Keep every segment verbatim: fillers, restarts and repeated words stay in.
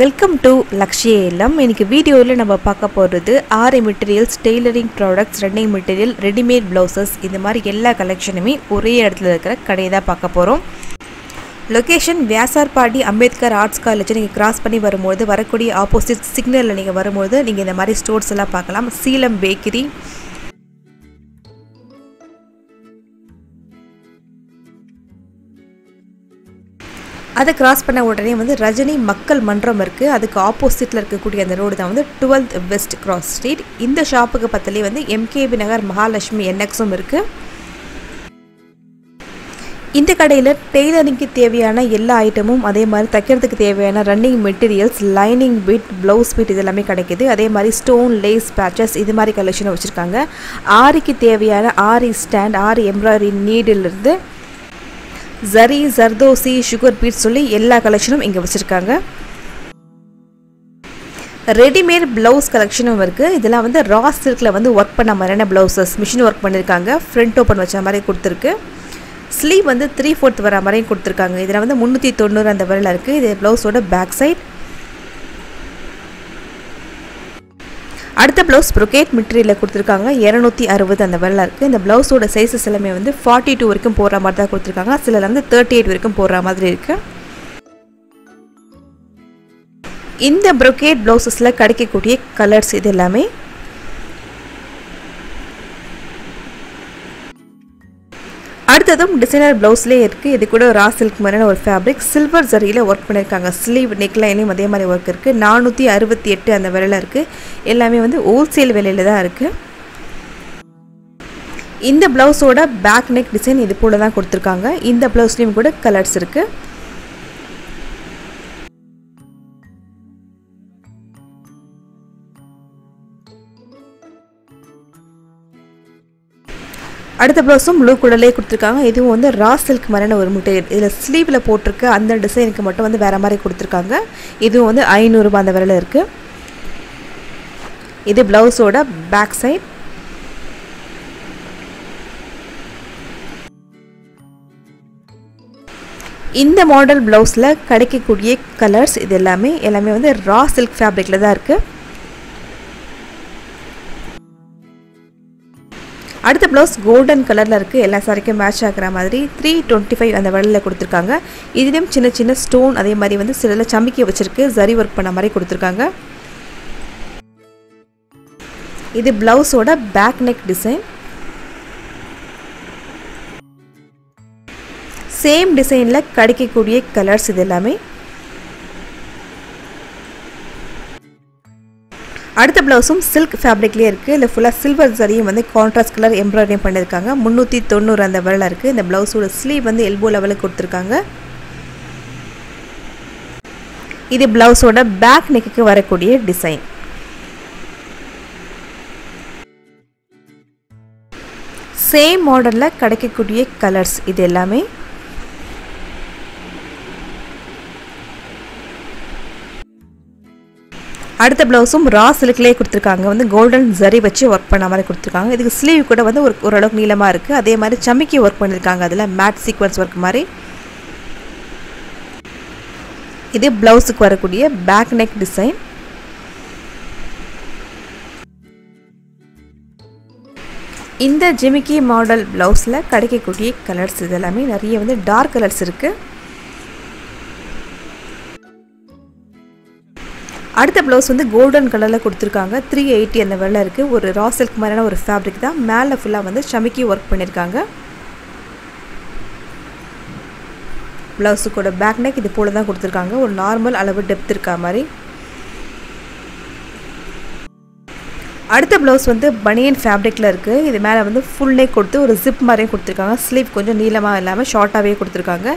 Welcome to Lakshiyelam. In this video, we will talk about our materials, tailoring products, running material, ready-made blouses. This is all collection. We will talk about location Vyasar Party, Ambedkar Arts College. You cross the opposite signal. You will see stores like Seelam Bakery, That cross பண்ண உடனே வந்து ரஜினி மக்கள் மன்றம் இருக்கு அதுக்கு ஆப்போசிட்ல இருக்க கூடிய அந்த ரோட் தான் வந்து twelfth west cross street இந்த ஷாப்புக்கு பத்தலயே வந்து M K B Nagar Mahalashmi N X உம் இருக்கு இந்த கடையில டெய்லரிங்க்கு தேவையான எல்லா ஐட்டமும் அதே மாதிரி தைக்கிறதுக்கு தேவையான running materials lining bit blouse bit இதெல்லாம் கிடைக்குது அதே மாதிரி ஸ்டோன் லேஸ் பேட்சஸ் இது மாதிரி கலெக்ஷன் வச்சிருக்காங்க ஆரிக்கு தேவையான aari stand aari embroidery needle இருந்து Zari, Zardosi, Sugar Beads, Soli, Yella collection of Ingavasirkanga. Ready made blouse collection of work, Idala on the raw silk level, the work panamarana blouses, machine work panakanga, front open vachamare kuturka, sleeve on the three fourth varamare kuturkanga, either on the Munuti Tundur and the Valarki, the blouse on the back side. Add the blouse brocade material கொடுத்திருக்காங்க two sixty அந்த வெல்ல இருக்கு இந்த blouse ஓட sizes எல்லாமே வந்து forty-two வரைக்கும் போற மாதிரி தான் கொடுத்திருக்காங்க சிலல வந்து thirty-eight வரைக்கும் போற மாதிரி இருக்கு இந்த brocade blousesல கிடைக்க கூடிய கலர்ஸ் இது எல்லாமே அடுத்ததும் டிசைனர் blouseலயே இருக்கு இது கூட raw silk மாதிரியான ஒரு fabric silver zariயில work பண்ணிருக்காங்க sleeve necklineலயும் அதே மாதிரி work இருக்கு four sixty-eight அந்த விலையில இருக்கு எல்லாமே வந்து wholesale விலையில தான் இருக்கு இந்த blouse ஓட back neck design இது போல தான் கொடுத்திருக்காங்க இந்த blouseலயும் கூட கலர்ஸ் இருக்கு அடுத்த ப்ளவுஸும் ப்ளூ கூடலே கொடுத்திருக்காங்க இது வந்து ரா silk மரன ஒரு முட்டை இதுல ஸ்லீவ்ல போட்டுருக்க அந்த டிசைனுக்கு மட்டும் வந்து வேற மாதிரி கொடுத்திருக்காங்க இது வந்து five hundred ரூபாய் அந்த விலையில இருக்கு இது ப்ளவுஸோட பேக் சைடு இந்த மாடல் ப்ளவுஸ்ல கிடைக்கக்கூடிய கலர்ஸ் இது எல்லாமே எல்லாமே வந்து ரா silk ஃபேப்ரிக்ல தான் இருக்கு அடுத்த blouse golden கலர்ல இருக்கு எல்லா சாரிக்கு மேட்ச் ஆகற மாதிரி three twenty-five அந்த வளையல்ல கொடுத்திருக்காங்க இதுலயும் சின்ன சின்ன ஸ்டோன் அதே மாதிரி வந்து சிலல சமிக்கி வச்சிருக்கு ஜரி வர்க் பண்ண மாதிரி கொடுத்திருக்காங்க இது blouse ஓட back neck design same designல கடிக்க கூடிய colors இது எல்லாமே அடுத்த ப்ளவுஸும் silk fabricலயே இருக்கு இல்ல ஃபுல்லா silver ஜரியும் வந்து contrast color embroidery பண்ணிருக்காங்க three ninety அந்த வரல இருக்கு இந்த ப்ளவுஸோட sleeve வந்து elbow level கொடுத்திருக்காங்க இது ப்ளவுஸோட back neck-க்கு வரக்கூடிய டிசைன் same model-ல கிடைக்கக்கூடிய colors இது எல்லாமே அடுத்த ப்ளவுஸும் ரா silkலயே கொடுத்திருக்காங்க வந்து golden zari வச்சு work பண்ண மாதிரி கொடுத்திருக்காங்க இதுக்கு sleeve கூட வந்து ஒரு ஒரு அளவுக்கு நீளமா இருக்கு அதே மாதிரி சமிக்கி work பண்ணிருக்காங்க அதுல matte sequence work மாதிரி இது ப்ளவுஸ்க்கு வரக்கூடிய back neck design இந்த ஜிமிக்கி மாடல் ப்ளவுஸ்ல கிடைக்கக்கூடிய கலர்ஸ் இதெல்லாம் நிறைய வந்து dark கலர்ஸ் இருக்கு அடுத்த ப்ளவுஸ் வந்து golden கலர்ல கொடுத்திருக்காங்க three eighty அந்த வெல்ல இருக்கு ஒரு raw silk மாதிரியான ஒரு fabric தான் மேல ஃபுல்லா வந்து சமிக்கி work பண்ணிருக்காங்க ப்ளவுஸ் கூட back neck இது போல தான் கொடுத்திருக்காங்க ஒரு நார்மல் அளவு depth இருக்க மாதிரி அடுத்த ப்ளவுஸ் வந்து பனியன் ஃபேப்ரிக்ல இருக்கு இது மேல வந்து full neck கொடுத்து ஒரு zip மாதிரியே கொடுத்திருக்காங்க sleeve கொஞ்சம் நீளமா இல்லாம ஷார்ட்டாவே கொடுத்திருக்காங்க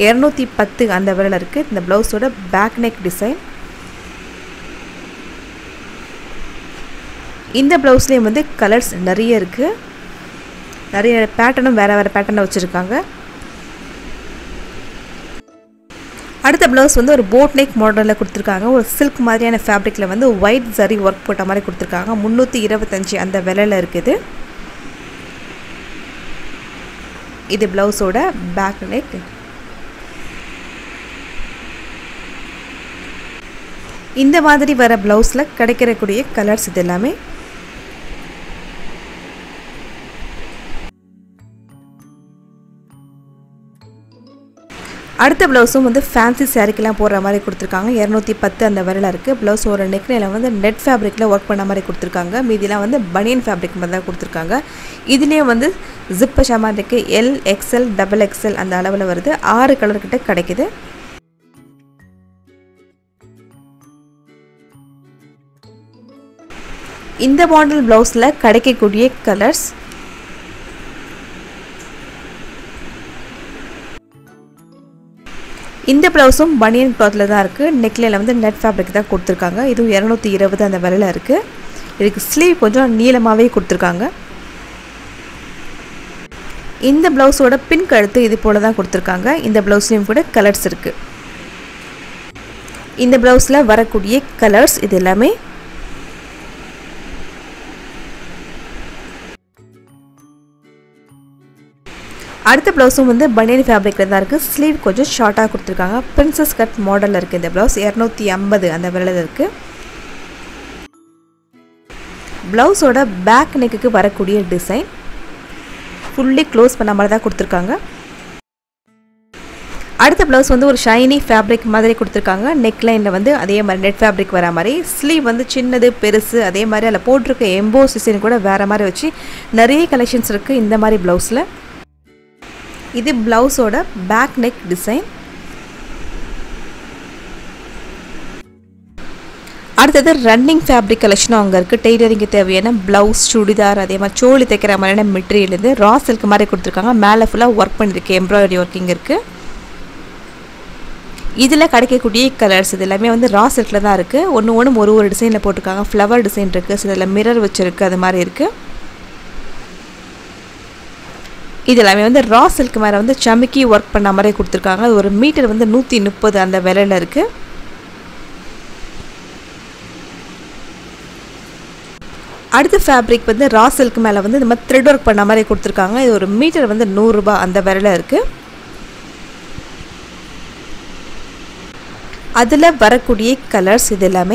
two ten அந்த வெல்ல இருக்கு இந்த ப்ளவுஸோட back neck design இந்த ப்ளவுஸ்லயே வந்து கலர்ஸ் நிறைய இருக்கு நிறைய பேட்டர்னும் வேற வேற பேட்டர்ன வச்சிருக்காங்க அடுத்த ப்ளவுஸ் வந்து ஒரு boat neck மாடல்ல கொடுத்திருக்காங்க ஒரு silk மாதிரியான ஃபேப்ரிக்ல வந்து white zari work போட்ட மாதிரி கொடுத்திருக்காங்க three twenty-five அந்த விலையில இருக்குது இது ப்ளவுஸோட back neck இந்த மாதிரி வர ब्लाउஸ்ல கிடைக்கக்கூடிய கலர்ஸ் இதெல்லாம் அடுத்த ब्लाउஸும் வந்து ஃபேன்சி சாரிக்கெல்லாம் போற மாதிரி கொடுத்திருக்காங்க two ten அந்த வரல இருக்கு ब्लाउஸ் ஒரு neck ல வந்து net fabricல work பண்ண மாதிரி கொடுத்திருக்காங்க மீதிலாம் வந்து பனியன் fabric மாதிரி தான் கொடுத்திருக்காங்க இதுலயே வந்து zip பஷமா இருக்கு L XL double XL அந்த அளவுல வருது six கலர் கிட்ட கிடைக்குது இந்த மாடல் ब्लाउஸ்ல கிடைக்கக்கூடிய கலர்ஸ் இந்த ब्लाउஸும் பனியன் clothல தான் இருக்கு நெக்லைல வந்து net fabric தான் கொடுத்திருக்காங்க இது two twenty அந்த விலையில இருக்கு இதுக்கு sleeve கொஞ்சம் நீலமாவே கொடுத்திருக்காங்க இந்த ब्लाउஸோட pin கழுத்து இது போல தான் கொடுத்திருக்காங்க இந்த ब्लाउஸ்லயும் கூட கலர்ஸ் இருக்கு இந்த ब्लाउஸ்ல வரக்கூடிய கலர்ஸ் இது எல்லாமே அடுத்த ब्लाउஸும் வந்து பனியன் ஃபேப்ரிக்ல தான் இருக்கு ஸ்லீவ் கொஞ்சம் ஷார்ட்டா கொடுத்திருக்காங்க பிரின்சஸ் கட் மாடல்ல இருக்கு இந்த ब्लाउஸ் two fifty அந்த விலையில இருக்கு ब्लाउஸோட பேக் நெக்குக்கு வரக்கூடிய டிசைன் ஃபுல்லி க்ளோஸ் பண்ண மாதிரி தான் கொடுத்திருக்காங்க அடுத்த ब्लाउஸ் வந்து ஒரு ஷைனி ஃபேப்ரிக் மாதிரி கொடுத்திருக்காங்க neck lineல வந்து அதே மாதிரி net fabric வர மாதிரி ஸ்லீவ் வந்து சின்னது பெருசு அதே மாதிரி அல போட்டுருக்க எம்போஸ் டிசைன் கூட வேற மாதிரி வச்சி நிறைய கலெக்ஷன்ஸ் இருக்கு இந்த மாதிரி ब्लाउஸ்ல இது blouse ஓட back neck design அடுத்து running fabric collection அங்க இருக்கு டெய்லரிங்க்கு தேவையான blouse சுடிதார் அதே மாதிரி சோளி தைக்கிற மாதிரியான மெட்டீரியல் இது raw silk மாதிரி கொடுத்திருக்காங்க மேல ஃபுல்லா work பண்ணிருக்கு embroidery working இருக்கு இதுல கிடைக்கக்கூடிய கலர்ஸ் இதெல்லாம் வந்து raw silkல தான் இருக்கு ஒன்னு ஒன்னு ஒரு ஒரு டிசைன்ல போட்டுருக்காங்க flower design இருக்கு சில mirror வச்சிருக்கு அது மாதிரி இருக்கு இதெல்லாம் வந்து raw silk மேல வந்து சமிக்கி வர்க் பண்ண மாதிரி கொடுத்திருக்காங்க ஒரு மீட்டர் வந்து one thirty அந்த விலையில இருக்கு அடுத்து ஃபேப்ரிக் வந்து raw silk மேல வந்து நம்ம thread work பண்ண மாதிரி கொடுத்திருக்காங்க இது ஒரு மீட்டர் வந்து one hundred rupees அந்த விலையில இருக்கு அதுல வரக்கூடிய கலர்ஸ் இதெல்லாம்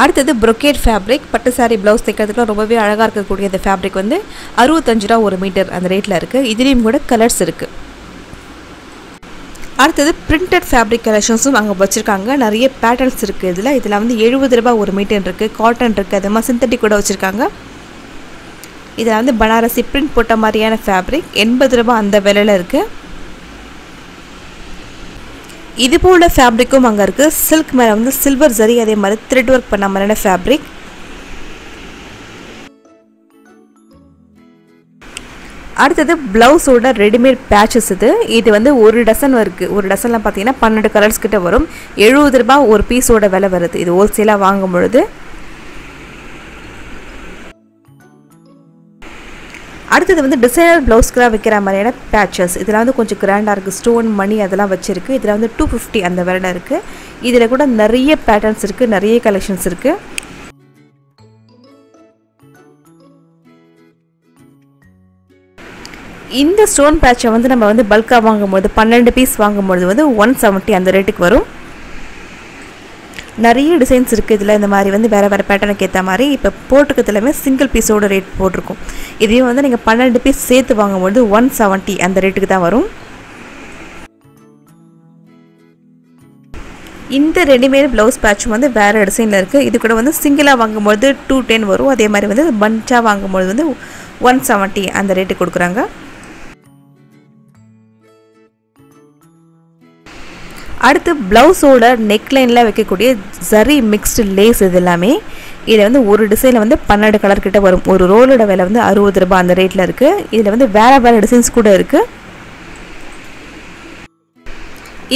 அடுத்து brocade fabric பட்டு saree blouse தைக்கிறதுக்கு ரொம்பவே அழகா இருக்க கூடிய இந்த fabric வந்து sixty-five rupees ஒரு மீட்டர் அந்த ரேட்ல இருக்கு இதிலயும் கூட கலர்ஸ் இருக்கு அடுத்து printed fabric collectionsம் அங்க வச்சிருக்காங்க நிறைய patterns இருக்கு இதுல இதெல்லாம் வந்து seventy rupees ஒரு மீட்டர் இருக்கு cotton இருக்கு அதேமா synthetic கூட வச்சிருக்காங்க இதெல்லாம் வந்து பனாரசி print போட்ட மாதிரியான fabric eighty rupees அந்த விலையில இருக்கு இது போல ஃபேப்ரிக்கும் அங்க இருக்கு silk மேல வந்து silver zari அதே மாதிரி thread work பண்ண மாதிரியான fabric அடுத்து blouse ஓட ரெடிமேட் patches இது இது வந்து ஒரு டசன் இருக்கு ஒரு டசன்ல பாத்தீங்கன்னா twelve கலர்ஸ் கிட்ட வரும் seventy rupees ஒரு பீஸ் ஓட விலை வருது இது ஹோல்சேலா வாங்கும் பொழுது அடுத்து வந்து டிசைனர் ब्लाउஸ்க்குல வைக்கிற மாதிரியான patches இதெல்லாம் வந்து கொஞ்சம் கிராண்டா இருக்கு ஸ்டோன் மணி அதெல்லாம் வச்சிருக்கு இதெல்லாம் வந்து two fifty அந்த விலையில இருக்கு இதல கூட நிறைய patterns இருக்கு நிறைய கலெக்ஷன்ஸ் இருக்கு இந்த ஸ்டோன் patch வந்து நம்ம வந்து bulk ஆ வாங்கும்போது twelve பீஸ் வாங்கும்போது வந்து one seventy அந்த ரேட்டுக்கு வரும் நிறைய டிசைன்ஸ் இருக்கு இதெல்லாம் இந்த மாதிரி வந்து வேற வேற பேட்டர்னுக்கு ஏத்த மாதிரி இப்ப போட்டுக்கிறதுலமே சிங்கிள் பீஸோட ரேட் போட்டுருக்கும் இதையும் வந்து நீங்க twelve பீஸ் சேர்த்து வாங்கும்போது one seventy அந்த ரேட்டுக்கு தான் வரும் இந்த ரெடிமேட் ब्लाउஸ் patch வந்து வேற டிசைன்ல இருக்கு இது கூட வந்து சிங்கிளா வாங்கும்போது two ten வரும் அதே மாதிரி வந்து பஞ்சா வாங்கும்போது வந்து one seventy அந்த ரேட்டுக்கு கொடுக்கறாங்க அடுத்து blouse ஓட neckline-ல வைக்கக்கூடிய zari mixed lace இதெல்லாம்மே இதுல வந்து ஒரு டிசைன்ல வந்து twelve கலர் கிட்ட வரும் ஒரு ரோலோட விலை வந்து sixty rupees அந்த ரேட்ல இருக்கு இதுல வந்து வேற வேற டிசைன்ஸ் கூட இருக்கு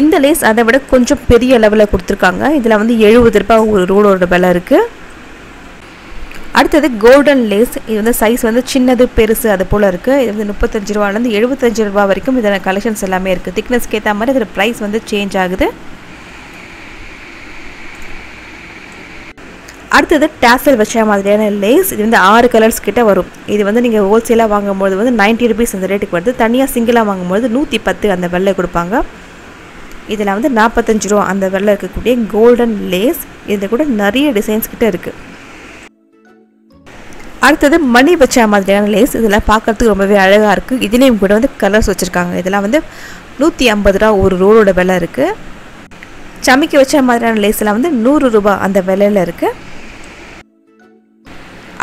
இந்த lace அதைவிட கொஞ்சம் பெரிய லெவல்ல கொடுத்திருக்காங்க இதுல வந்து seventy rupees ஒரு ரோலோட விலை இருக்கு அடுத்து golden lace இது வந்து சைஸ் வந்து சின்னது பெருசு அது போல இருக்கு இது வந்து thirty-five rupees ல இருந்து seventy-five rupees வரைக்கும் இதன கலெக்ஷன்ஸ் எல்லாமே இருக்கு thickness கேத்த மாதிரி இதோட price வந்து change ஆகுது அடுத்து tassel வச்ச மாதிரியான lace இது வந்து six கலர்ஸ் கிட்ட வரும் இது வந்து நீங்க ஹோல்சேலா வாங்கும்போது வந்து ninety rupees அந்த ரேட்டுக்கு வருது தனியா சிங்கிளா வாங்கும்போது one ten அந்த விலையில கொடுப்பாங்க இதில் வந்து forty-five ரூபாய் அந்த வெள்ளை இருக்கக்கூடிய கோல்டன் லேஸ் இதில் கூட நிறைய டிசைன்ஸ் கிட்ட இருக்கு. அடுத்து மணி வச்ச மாதிரியான லேஸ் இதெல்லாம் பார்க்கிறதுக்கு ரொம்பவே அழகா இருக்கு. இதிலேயும் கூட வந்து கலர்ஸ் வச்சிருக்காங்க. இதெல்லாம் வந்து நூற்று ஐம்பது ரூபாய் ஒரு ரோலோட விலை இருக்கு. சமிக்கி வச்ச மாதிரியான லேஸ் எல்லாம் வந்து நூறு ரூபாய் அந்த விலையில இருக்கு.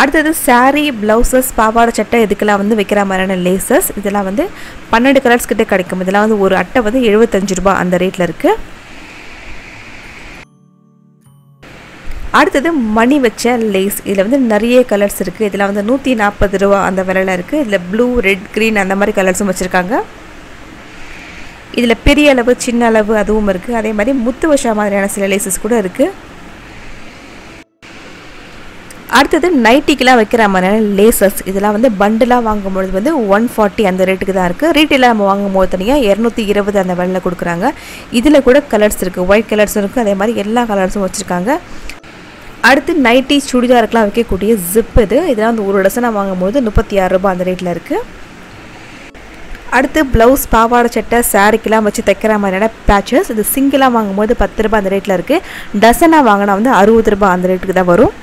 அடுத்து saree, blouses, பாவாடை சட்டை இதுக்கெல்லாம் வந்து வைக்கிற மாதிரியான லேசஸ் இதெல்லாம் வந்து பன்னிரண்டு கலர்ஸ் கிட்ட கிடைக்கும். இதெல்லாம் வந்து ஒரு அட்டை வந்து எழுபத்தஞ்சு ரூபாய் அந்த ரேட்ல இருக்கு. அடுத்து மணி வச்ச லேஸ் இதுல வந்து நிறைய கலர்ஸ் இருக்கு. இதெல்லாம் வந்து நூற்று நாற்பது ரூபாய் அந்த விலையில இருக்கு. இதுல ப்ளூ, ரெட், கிரீன் அந்த மாதிரி கலர்ஸும் வச்சிருக்காங்க. இதுல பெரிய அளவு, சின்ன அளவு அதுவும் இருக்கு. அதே மாதிரி முத்து வச்ச மாதிரியான சில லேசஸ் கூட இருக்கு. அடுத்து நைட்டிக்கெல்லாம் வைக்கிற மாதிரியான லேசஸ் இதெல்லாம் வந்து பண்டலாக வாங்கும்போது வந்து ஒன் ஃபார்ட்டி அந்த ரேட்டுக்கு தான் இருக்குது. ரீட்டெயிலாக நம்ம வாங்கும்போது தனியாக இரநூத்தி இருபது அந்த விலையில் கொடுக்குறாங்க. இதில் கூட கலர்ஸ் இருக்குது, ஒயிட் கலர்ஸும் இருக்குது, அதே மாதிரி எல்லா கலர்ஸும் வச்சுருக்காங்க. அடுத்து நைட்டி சுடிதாருக்கெலாம் வைக்கக்கூடிய ஜிப் இது இதெல்லாம் வந்து ஒரு டசனாக வாங்கும்போது முப்பத்தி ஆறு ரூபாய் அந்த ரேட்டில் இருக்குது. அடுத்து ப்ளவுஸ், பாவாடை சட்டை, சாரிக்கெல்லாம் வச்சு தைக்கிற மாதிரியான பேச்சஸ் இது சிங்கிளாக வாங்கும்போது பத்து ரூபாய் அந்த ரேட்டில் இருக்குது. டசனாக வாங்கினா வந்து அறுபது ரூபாய் அந்த ரேட்டுக்கு தான் வரும்.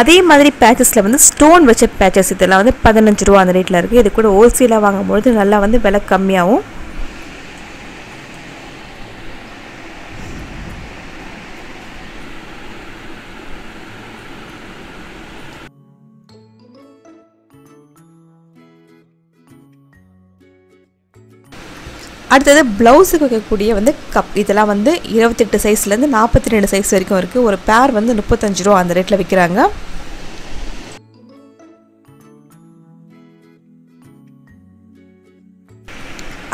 அதே மாதிரி பேச்சஸில் வந்து ஸ்டோன் வச்ச பேச்சஸ் இதெல்லாம் வந்து பதினஞ்சு ரூபா அந்த ரேட்டில் இருக்குது. இது கூட ஹோல்சேலாக வாங்கும்பொழுது நல்லா வந்து விலை கம்மியாகும். அடுத்தது ப்ளவுஸுக்கு வைக்கக்கூடிய வந்து கப் இதெல்லாம் வந்து இருபத்தெட்டு சைஸ்லேருந்து நாற்பத்தி ரெண்டு சைஸ் வரைக்கும் இருக்குது. ஒரு பேர் வந்து முப்பத்தஞ்சு ரூபா அந்த ரேட்டில் விற்கிறாங்க.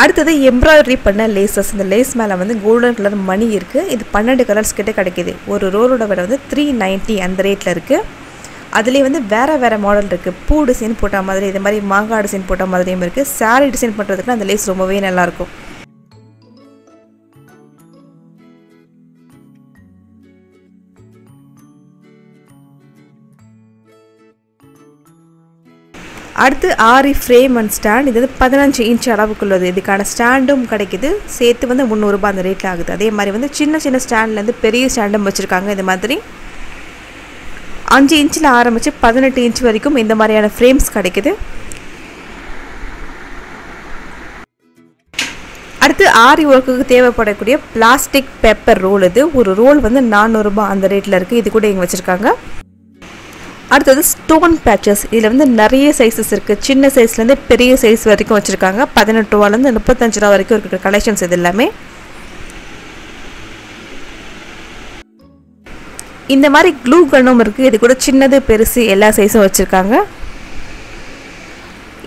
அடுத்தது எம்ப்ராய்டரி பண்ண லேசஸ் இந்த லேஸ் மேலே வந்து கோல்டன் கலர் மணி இருக்குது. இது பன்னெண்டு கலர்ஸ் கிட்டே கிடைக்கிது. ஒரு ரோலோட விலை வந்து த்ரீ நைன்ட்டி அந்த ரேட்டில் இருக்குது. அதுலேயே வந்து வேறு வேறு மாடல் இருக்குது. பூ டிசைன் போட்ட மாதிரி, இது மாதிரி மாங்காய் டிசைன் போட்ட மாதிரியும் இருக்குது. சாரீ டிசைன் பண்ணுறதுக்குலாம் அந்த லேஸ் ரொம்பவே நல்லாயிருக்கும். அடுத்து ஆரி ஃப்ரேம் அண்ட் ஸ்டாண்ட் இது வந்து பதினஞ்சு இன்ச் அளவுக்குள்ளது. இதுக்கான ஸ்டாண்டும் கிடைக்கிது. சேர்த்து வந்து முந்நூறுரூபா அந்த ரேட்டில் ஆகுது. அதே மாதிரி வந்து சின்ன சின்ன ஸ்டாண்ட்லேருந்து பெரிய ஸ்டாண்டும் வச்சுருக்காங்க. இது மாதிரி அஞ்சு இன்ச்சில் ஆரம்பித்து பதினெட்டு இன்ச் வரைக்கும் இந்த மாதிரியான ஃப்ரேம்ஸ் கிடைக்குது. அடுத்து ஆரி ஒர்க்குக்கு தேவைப்படக்கூடிய பிளாஸ்டிக் பேப்பர் ரோல் இது ஒரு ரோல் வந்து நானூறுரூபா அந்த ரேட்டில் இருக்குது. இது கூட இங்கே வச்சுருக்காங்க. அடுத்தது ஸ்டோன் பேச்சஸ் இதில் வந்து நிறைய சைஸஸ் இருக்குது. சின்ன சைஸ்லேருந்து பெரிய சைஸ் வரைக்கும் வச்சுருக்காங்க. பதினெட்டு ரூபாலேருந்து முப்பத்தஞ்சு ரூபா வரைக்கும் இருக்கிற கலெக்ஷன்ஸ் இது எல்லாமே. இந்த மாதிரி க்ளூ கன்னும் இருக்குது. இது கூட சின்னது, பெருசு எல்லா சைஸும் வச்சுருக்காங்க.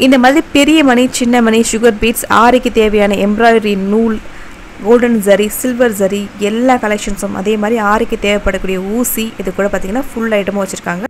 இந்த மாதிரி பெரிய மணி, சின்ன மணி, சுகர் பீட்ஸ், ஆரிக்கு தேவையான எம்ப்ராய்டரி நூல், கோல்டன் ஜரி, சில்வர் ஜரி எல்லா கலெக்ஷன்ஸும். அதே மாதிரி ஆரிக்கு தேவைப்படக்கூடிய ஊசி இது கூட பார்த்திங்கன்னா ஃபுல் ஐட்டமும் வச்சுருக்காங்க.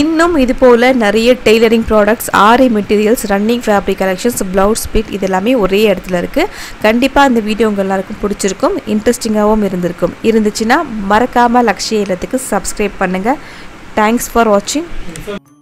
இன்னும் இது போல் நிறைய tailoring products, aari materials, running fabric collections, blouse bit இது எல்லாமே ஒரே இடத்துல இருக்குது. கண்டிப்பாக இந்த வீடியோ உங்கள் எல்லாருக்கும் பிடிச்சிருக்கும், இன்ட்ரெஸ்டிங்காகவும் இருந்திருக்கும். இருந்துச்சுன்னா மறக்காமல் லக்ஷய இல்லத்துக்கு சப்ஸ்கிரைப் பண்ணுங்கள். தேங்க்ஸ் ஃபார் வாட்சிங்.